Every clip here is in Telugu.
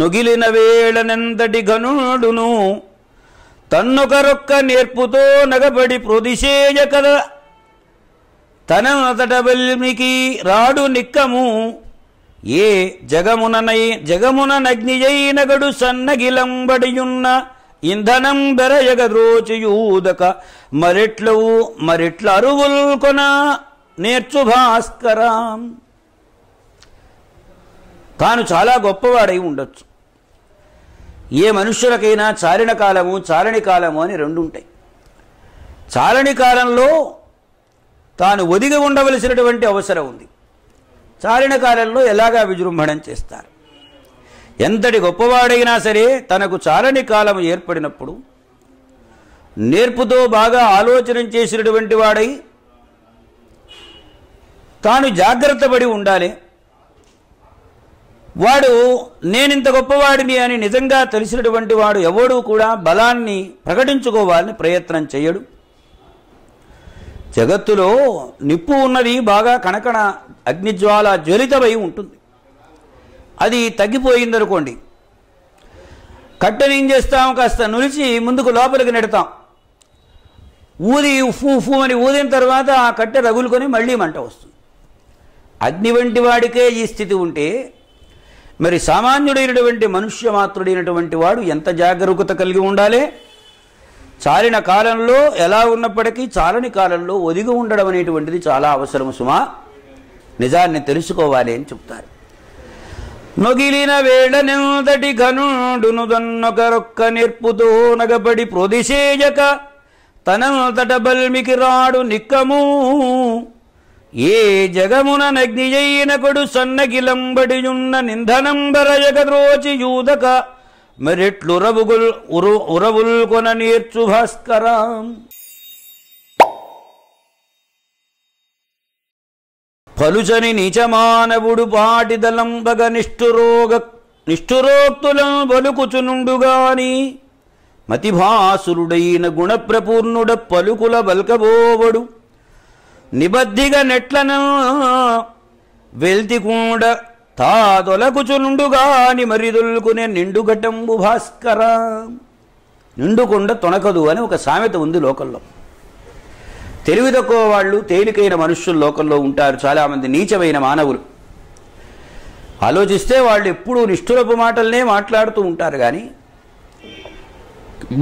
నుగిలిన వేళనందటి గనుడును తన్నొకరొక్క నేర్పుతో నగబడి ప్రొదిశేయ కద తననతట బల్మికి రాడు నిక్కము ఏ జగమున నగ్నియైనగడు సన్నగిలంబడియున్న ఇంధనం బెరయగ ద్రోచియూదక మరిట్ల అరువుల్ కొన నేర్చు భాస్కరం. తాను చాలా గొప్పవాడై ఉండొచ్చు. ఏ మనుష్యులకైనా చారణ కాలము చారణి కాలము అని రెండు ఉంటాయి. చారణి కాలంలో తాను ఒదిగి ఉండవలసినటువంటి అవసరం ఉంది. చారణ కాలంలో ఎలాగా విజృంభణం చేస్తారు. ఎంతటి గొప్పవాడైనా సరే తనకు చారణి కాలం ఏర్పడినప్పుడు నేర్పుతో బాగా ఆలోచన చేసినటువంటి వాడై తాను జాగ్రత్త పడి ఉండాలి. వాడు నేనింత గొప్పవాడిని అని నిజంగా తెలిసినటువంటి వాడు ఎవడూ కూడా బలాన్ని ప్రకటించుకోవాలని ప్రయత్నం చేయడు. జగత్తులో నిప్పు ఉన్నది బాగా కణకణ అగ్నిజ్వాల జ్వలితమై ఉంటుంది. అది తగ్గిపోయిందనుకోండి, కట్టెని ఏం చేస్తాం, కాస్త నులిచి ముందుకు లోపలికి నెడతాం. ఊది ఉఫ్ఫు ఉఫ్ఫు అని ఊదిన తర్వాత ఆ కట్టె రగులుకొని మళ్ళీ మంట వస్తుంది. అగ్ని వంటి వాడికే ఈ స్థితి ఉంటే మరి సామాన్యుడైనటువంటి మనుష్యమాత్రుడైనటువంటి వాడు ఎంత జాగరూకత కలిగి ఉండాలి. చాలిన కాలంలో ఎలా ఉన్నప్పటికీ చాలని కాలంలో ఒదిగి ఉండడం అనేటువంటిది చాలా అవసరం సుమా, నిజాన్ని తెలుసుకోవాలి అని చెప్తారు. నొగిలిన వేళనెంతటి ఘనుడును దొన్నొకరొక్క నేర్పుతో నగబడి ప్రొదిశేయక తనంతట బల్మికి రాడు నిక్కము ఏ జగమున నగ్నియైనకుడు సన్నగిలంబడియున్న నింధనంబరయగద్రోచి యూదక మరిట్లు ఉరవుల్ కొన నేర్చు భాస్కరం. పలుచని నీచమానవుడు పాటిదలంబగ నిష్ఠురోక్తులం పలుకుచునుండుగాని మతిభాసురుడైన గుణప్రపూర్ణుడ పలుకుల బల్కబోవడు నిబద్ధిగా నెట్లను వెల్తి కూడ తాదొలకుచునుండుగాని మరిదొల్కునే నిండుఘటంబు భాస్కర. నిండుకొండ తొణకదు అని ఒక సామెత ఉంది లోకల్లో. తెలివి తక్కువ వాళ్ళు తేలికైన మనుష్యులు లోకల్లో ఉంటారు. చాలామంది నీచమైన మానవులు. ఆలోచిస్తే వాళ్ళు ఎప్పుడూ నిష్ఠురపు మాటలనే మాట్లాడుతూ ఉంటారు. కానీ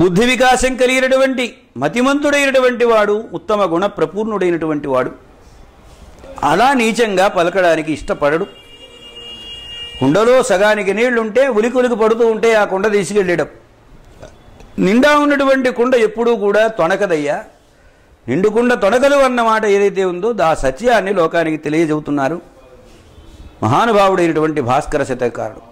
బుద్ధి వికాసం కలిగినటువంటి మతిమంతుడైనటువంటి వాడు ఉత్తమ గుణ ప్రపూర్ణుడైనటువంటి వాడు అలా నీచంగా పలకడానికి ఇష్టపడడు. కుండలో సగానికి నీళ్లుంటే ఉలికులికి పడుతూ ఉంటే ఆ కుండ తీసుకెళ్ళడం. నిండా ఉన్నటువంటి కుండ ఎప్పుడూ కూడా తొణకదయ్యా. నిండుకుండ తొణకలు అన్నమాట ఏదైతే ఉందో ఆ సత్యాన్ని లోకానికి తెలియజెబుతున్నారు మహానుభావుడైనటువంటి భాస్కర శతకారుడు.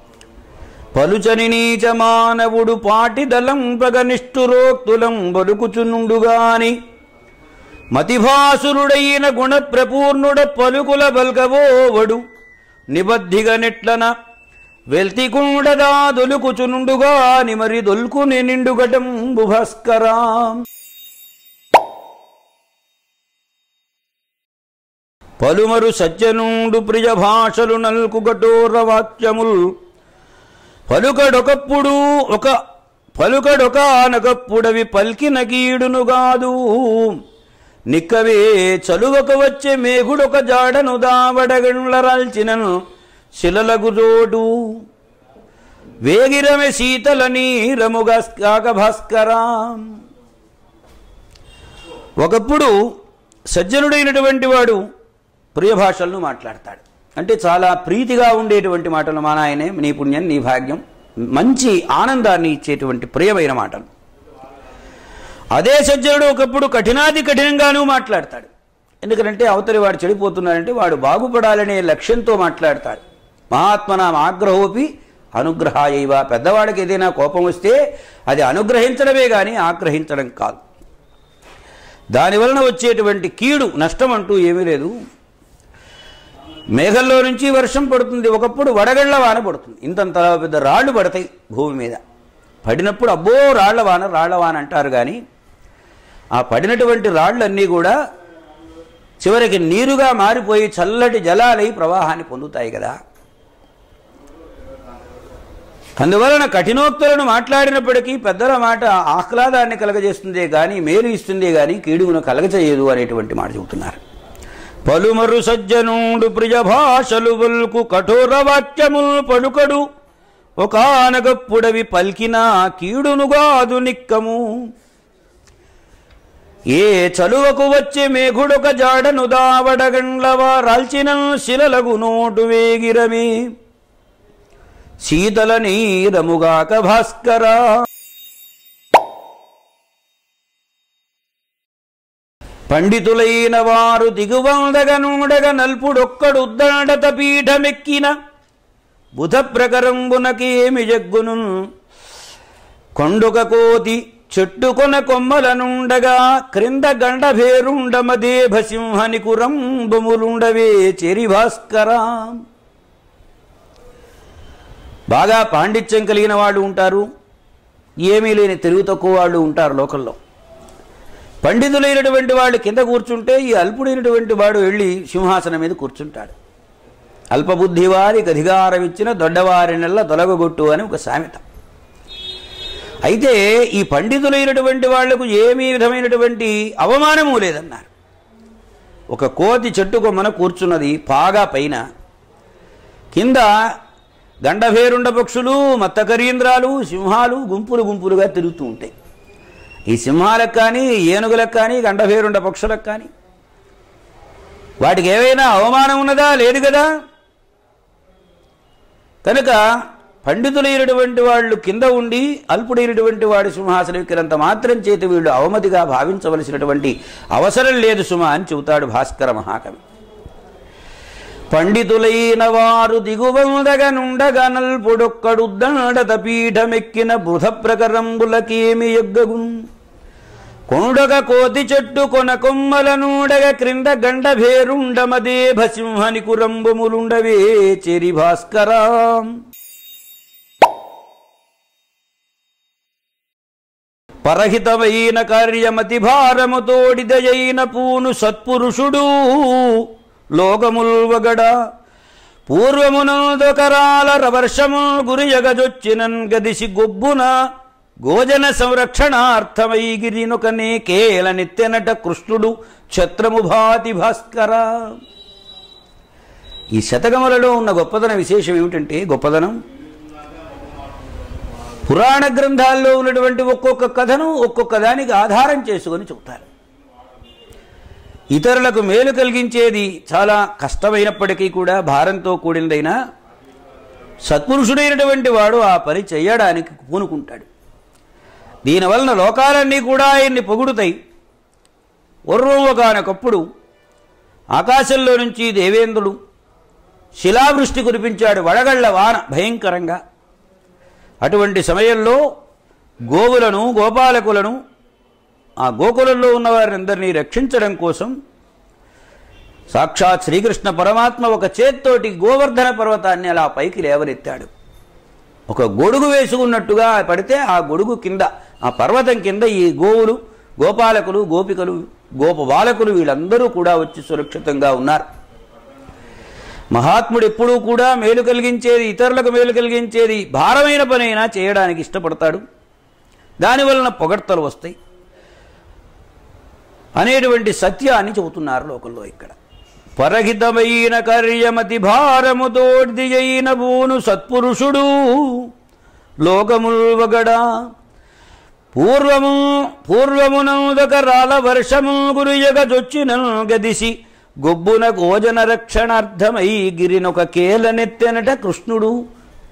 పలుచని నీచ మానవుడు పాటిదలం ప్రగనిష్ఠురోక్తులం బలుకుచునుండుగాని మతిభాసురుడైన గుణప్రపూర్ణుడ పలుకుల బల్గవోవడు నిబద్ధిగా నెట్లన వెల్తి కుండదా దొలుకుచునుండుగాని మరి దొల్కుని నిండుగటం భాస్కరా. పలుమరు సజ్జనుండు ప్రియ భాషలు నల్కు కఠోర వాక్యములు పలుకడొకప్పుడవి పల్కిన కీడునుగాదు నిక్కవే చలువక వచ్చే మేఘుడొక జాడను దావడగండ్లరాల్చినను శిలలగు జోడు వేగిరమే శీతల నీరముగా కాక భాస్కరా. ఒకప్పుడు సజ్జనుడైనటువంటి వాడు ప్రియ భాషలను మాట్లాడతాడు. అంటే చాలా ప్రీతిగా ఉండేటువంటి మాటలు. మా నాయనే, నీ పుణ్యం, నీ భాగ్యం, మంచి ఆనందాన్ని ఇచ్చేటువంటి ప్రియమైన మాటలు. అదే సజ్జనుడు ఒకప్పుడు కఠినాది కఠినంగానూ మాట్లాడతాడు. ఎందుకంటే అవతలి వాడు చెడిపోతున్నాడంటే వాడు బాగుపడాలనే లక్ష్యంతో మాట్లాడతాడు. మహాత్మనామ ఆగ్రహోపి అనుగ్రహాయైవ. పెద్దవాడికి ఏదైనా కోపం వస్తే అది అనుగ్రహించడమే కానీ ఆగ్రహించడం కాదు. దానివలన వచ్చేటువంటి కీడు నష్టం అంటూ ఏమీ లేదు. మేఘల్లో నుంచి వర్షం పడుతుంది. ఒకప్పుడు వడగళ్ల వాన పడుతుంది. ఇంతంత పెద్ద రాళ్ళు పడతాయి భూమి మీద. పడినప్పుడు అబ్బో రాళ్ల వాన అంటారు. కానీ ఆ పడినటువంటి రాళ్ళన్నీ కూడా చివరికి నీరుగా మారిపోయి చల్లటి జలాలై ప్రవాహాన్ని పొందుతాయి కదా. అందువలన కఠినోక్తులను మాట్లాడినప్పటికీ పెద్దల మాట ఆహ్లాదాన్ని కలగజేస్తుంది గాని మేలు ఇస్తుంది గాని కీడును కలగజేయదు అనేటువంటి మాట చెబుతున్నారు. పలుమరు సజ్జనుడు ప్రియ భాషలు వల్కు కఠోర వాక్యములు పలుకడు ఒకానగప్పుడవి పల్కినా కీడునుగాదు నిక్కము. ఏ చలువకు వచ్చి మేఘుడొక జాడను దావడగండ్లవా రాల్చిన శిలలగు నోటు వేగిరవి శీతల నీరముగాక భాస్కరా. పండితులైన వారు దిగువందగనుడగ నల్పుడొక్కడుద్దడత పీఠమెక్కిన బుధ ప్రకరంబునకేమి జగ్గును కొండొక కోతి చెట్టుకొన కొమ్మలనుండగా క్రింద గండభేరుండమదేభసింహని కురంబములుండవే చెరి భాస్కరా. బాగా పాండిత్యం కలిగిన వాళ్ళు ఉంటారు, ఏమీ లేని తెలుగు తక్కువ వాళ్ళు ఉంటారు లోకల్లో. పండితులైనటువంటి వాళ్ళు కింద కూర్చుంటే ఈ అల్పుడైనటువంటి వాడు వెళ్ళి సింహాసనం మీద కూర్చుంటాడు. అల్పబుద్ధి వారికి అధికారం ఇచ్చిన దొడ్డవారి నెల తొలగొట్టు అని ఒక సామెత. అయితే ఈ పండితులైనటువంటి వాళ్లకు ఏమీ విధమైనటువంటి అవమానము లేదన్నారు. ఒక కోతి చెట్టు కొమ్మన కూర్చున్నది పాగా పైన, కింద గండభేరుండ పక్షులు మత్తకరీంద్రాలు సింహాలు గుంపులు గుంపులుగా తిరుగుతూ ఉంటాయి. ఈ సింహాలకు కానీ ఏనుగులకు కానీ గండభేరుండ పక్షులకు కానీ వాటికి ఏవైనా అవమానం ఉన్నదా? లేదు కదా. కనుక పండితులైనటువంటి వాళ్ళు కింద ఉండి అల్పుడైనటువంటి వాడు సింహాసనం ఎక్కినంత మాత్రం చేతి వీళ్ళు అవమతిగా భావించవలసినటువంటి అవసరం లేదు సుమ అని చెబుతాడు భాస్కర మహాకవి. పండితులైన వారు దిగువందగనుండగా నల్పుడొక్కడుద్దడత పీఠమెక్కిన బృధ ప్రకరంబులకేమి యగ్గగు కొనుడగ కోతి చెట్టు కొన కొమ్మలనుడగ క్రింద గండభేరుండమదేభసింహని కురంబములుండవే చెరి భాస్కరా. పరహితమైన కార్యమతి భారము తోడిదయైన పూను సత్పురుషుడు లోకముల్వగడ పూర్వమునందొకరాల రవర్షము గురియగజొచ్చినన్ గదిసి గొబ్బున గోజన సంరక్షణార్థమై గిరినొకనే కేల నిత్యనట కృష్ణుడు ఛత్రము భాతి భాస్కర. ఈ శతకములలో ఉన్న గొప్పదనం విశేషం ఏమిటంటే, గొప్పదనం పురాణ గ్రంథాల్లో ఉన్నటువంటి ఒక్కొక్క కథను ఒక్కొక్క దానికి ఆధారం చేసుకొని చెబుతారు. ఇతరులకు మేలు కలిగించేది చాలా కష్టమైనప్పటికీ కూడా భారంతో కూడినదైనా సత్పురుషుడైనటువంటి వాడు ఆ పని చేయడానికి పూనుకుంటాడు. దీనివలన లోకాలన్నీ కూడా ఆయన్ని పొగుడుతాయి. ఒర్రవ్వగానకప్పుడు ఆకాశంలో నుంచి దేవేంద్రుడు శిలావృష్టి కురిపించాడు, వడగళ్ల వాన భయంకరంగా. అటువంటి సమయంలో గోవులను గోపాలకులను ఆ గోకులంలో ఉన్నవారందరినీ రక్షించడం కోసం సాక్షాత్ శ్రీకృష్ణ పరమాత్మ ఒక చేత్తోటి గోవర్ధన పర్వతాన్ని అలా పైకి లేవనెత్తాడు. ఒక గొడుగు వేసుకున్నట్టుగా పడితే ఆ గొడుగు కింద ఆ పర్వతం కింద ఈ గోవులు గోపాలకులు గోపికలు గోపబాలకులు వీళ్ళందరూ కూడా వచ్చి సురక్షితంగా ఉన్నారు. మహాత్ముడు ఎప్పుడూ కూడా మేలు కలిగించేది, ఇతరులకు మేలు కలిగించేది భారమైన పనైనా చేయడానికి ఇష్టపడతాడు. దానివలన పొగడ్తలు వస్తాయి అనేటువంటి సత్యాన్ని చెబుతున్నారు లోకంలో. ఇక్కడ పరహితమైన కార్యమతి భారము తోడి అయిన భూను సత్పురుషుడు లోకముల్వగడ పూర్వమునందక రాల వర్షము గురియగజొచ్చిన గదిసి గొబ్బున గోజన రక్షణార్థమై గిరినొక కేల నెత్తెనట కృష్ణుడు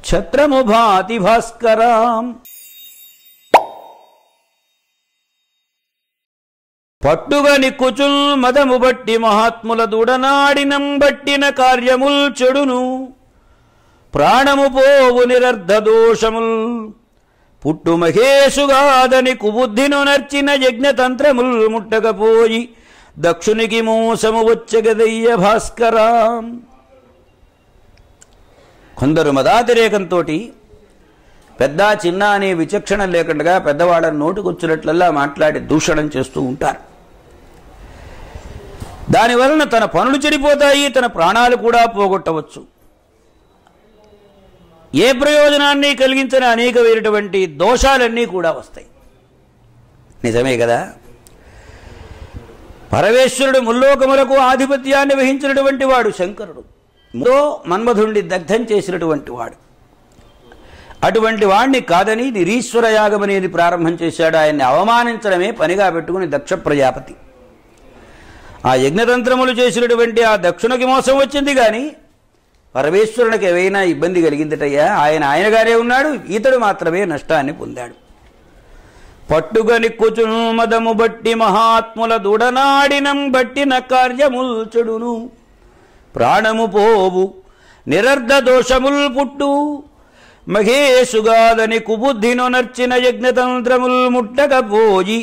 ఛత్రము భాతి భాస్కరా. పట్టుగా నిక్కుచుల్ మదము బట్టి మహాత్ముల దుడనాడినం బట్టిన కార్యముల్ చెడును ప్రాణము పోవు నిరర్ధ దోషముల్ పుట్టు మహేషుగాదని కుబుద్ధిను నర్చిన యజ్ఞతంత్రముల్ ముట్టకపోయి దక్షునికి మోసము వచ్చగదయ్య భాస్కరా. కొందరు మదాతిరేకంతో పెద్ద చిన్న అనే విచక్షణ లేకుండా పెద్దవాళ్ళని నోటుకొచ్చినట్లల్లా మాట్లాడి దూషణం చేస్తూ ఉంటారు. దానివలన తన పనులు చెడిపోతాయి, తన ప్రాణాలు కూడా పోగొట్టవచ్చు. ఏ ప్రయోజనాన్ని కలిగించిన అనేకమైనటువంటి దోషాలన్నీ కూడా వస్తాయి. నిజమే కదా. పరమేశ్వరుడు ముల్లోకములకు ఆధిపత్యాన్ని వహించినటువంటి వాడు శంకరుడు. మరో మన్మధుణ్ణి దగ్ధం చేసినటువంటి వాడు. అటువంటి వాణ్ణి కాదని నిరీశ్వర యాగం అనేది ప్రారంభం చేశాడు. ఆయన్ని అవమానించడమే పనిగా పెట్టుకుని దక్ష ప్రజాపతి ఆ యజ్ఞతంత్రములు చేసినటువంటి ఆ దక్షునికి మోసం వచ్చింది. కానీ పరమేశ్వరునికి ఏవైనా ఇబ్బంది కలిగిందటయ్యా, ఆయన ఆయనగానే ఉన్నాడు, ఇతడు మాత్రమే నష్టాన్ని పొందాడు. పట్టుగని కూచును మదము బట్టి మహాత్ముల దుడనాడినం బట్టిన కార్యముల్ చెడును ప్రాణము పోవు నిరర్ధ దోషముల్ పుట్టు మహేశుగాదని కుబుద్ధిను నర్చిన యజ్ఞతంత్రముల్ ముట్టకపోయి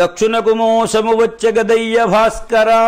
దక్షునకు మోసము వచ్చగదయ్య భాస్కరా.